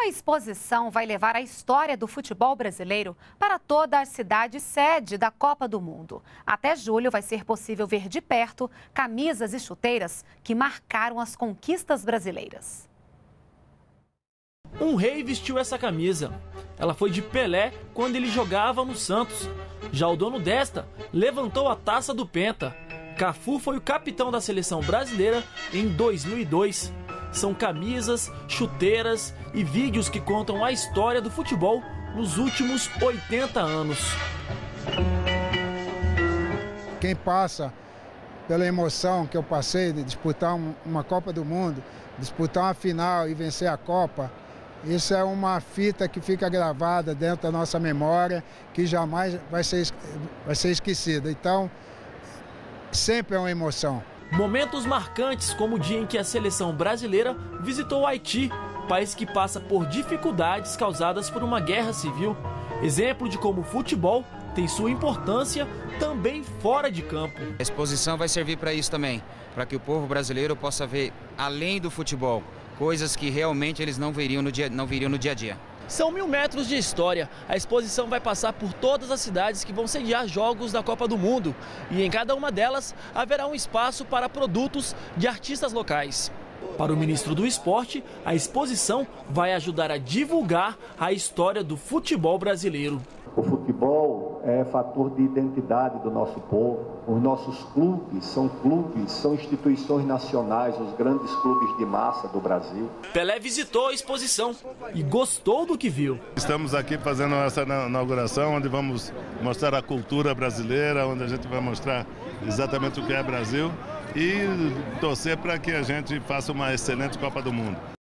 Uma exposição vai levar a história do futebol brasileiro para toda a cidade sede da Copa do Mundo. Até julho vai ser possível ver de perto camisas e chuteiras que marcaram as conquistas brasileiras. Um rei vestiu essa camisa. Ela foi de Pelé quando ele jogava no Santos. Já o dono desta levantou a taça do Penta. Cafu foi o capitão da seleção brasileira em 2002. São camisas, chuteiras e vídeos que contam a história do futebol nos últimos 80 anos. Quem passa pela emoção que eu passei de disputar uma Copa do Mundo, disputar uma final e vencer a Copa, isso é uma fita que fica gravada dentro da nossa memória, que jamais vai ser esquecida. Então, sempre é uma emoção. Momentos marcantes como o dia em que a seleção brasileira visitou o Haiti, país que passa por dificuldades causadas por uma guerra civil. Exemplo de como o futebol tem sua importância também fora de campo. A exposição vai servir para isso também, para que o povo brasileiro possa ver, além do futebol, coisas que realmente eles não veriam no dia a dia. São 1000 metros de história. A exposição vai passar por todas as cidades que vão sediar jogos da Copa do Mundo. E em cada uma delas haverá um espaço para produtos de artistas locais. Para o ministro do Esporte, a exposição vai ajudar a divulgar a história do futebol brasileiro. O futebol é fator de identidade do nosso povo. Os nossos clubes, são instituições nacionais, os grandes clubes de massa do Brasil. Pelé visitou a exposição e gostou do que viu. Estamos aqui fazendo essa inauguração, onde vamos mostrar a cultura brasileira, onde a gente vai mostrar exatamente o que é Brasil e torcer para que a gente faça uma excelente Copa do Mundo.